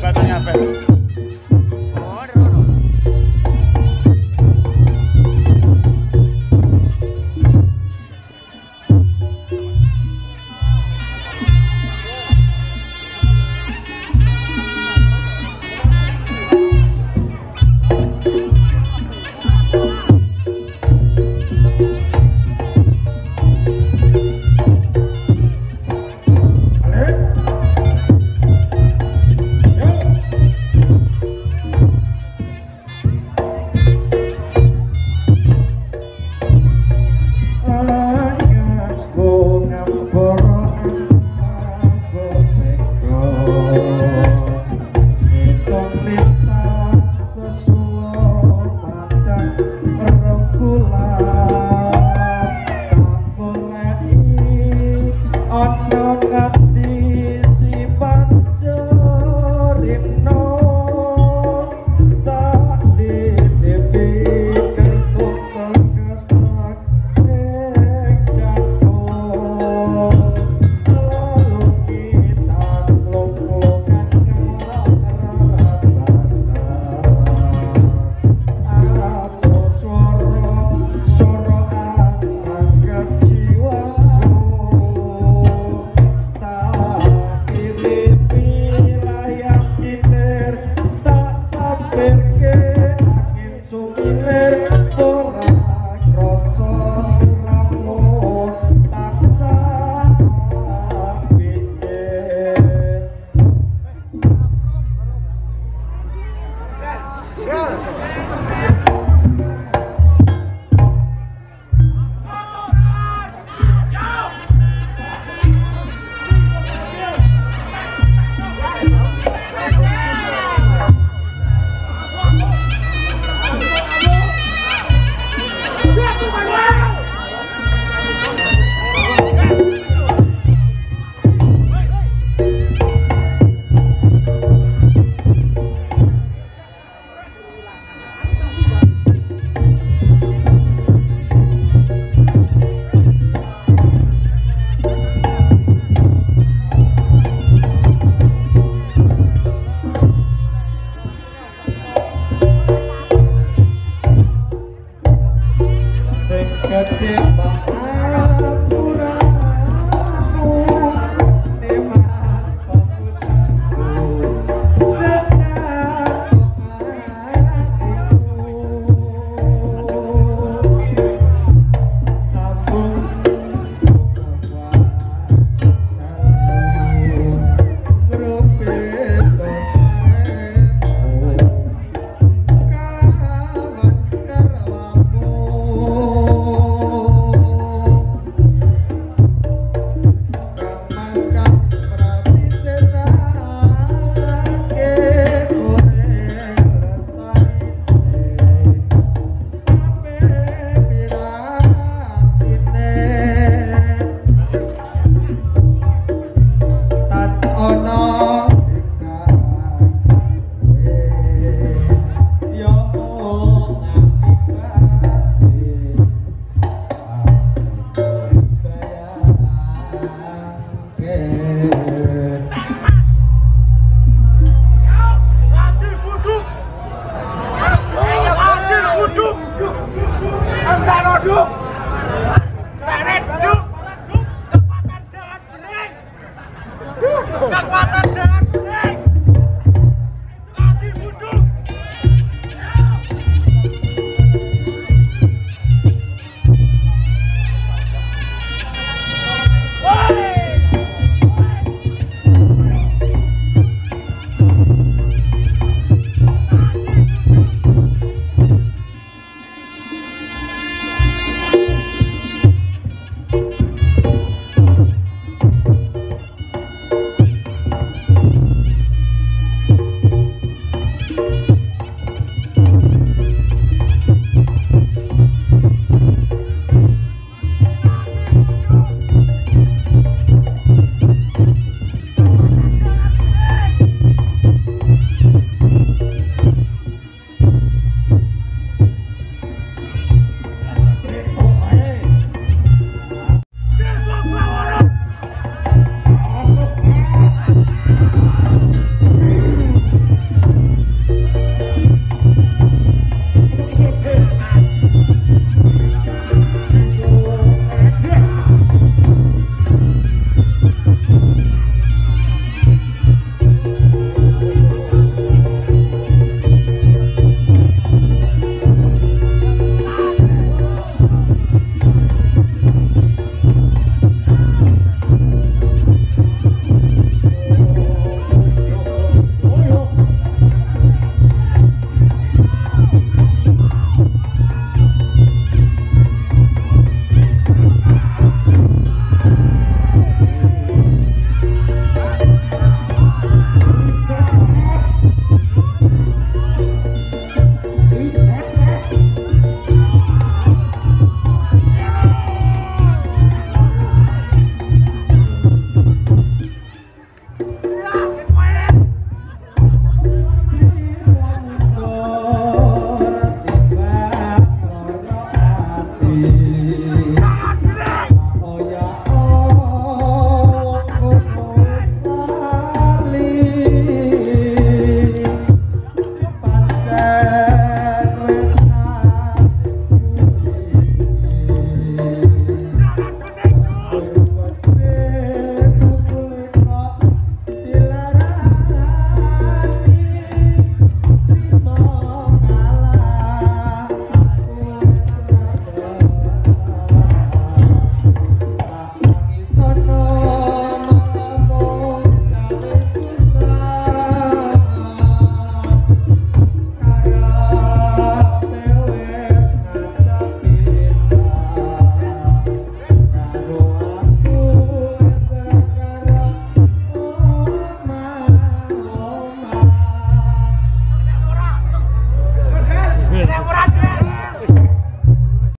Batanya apa?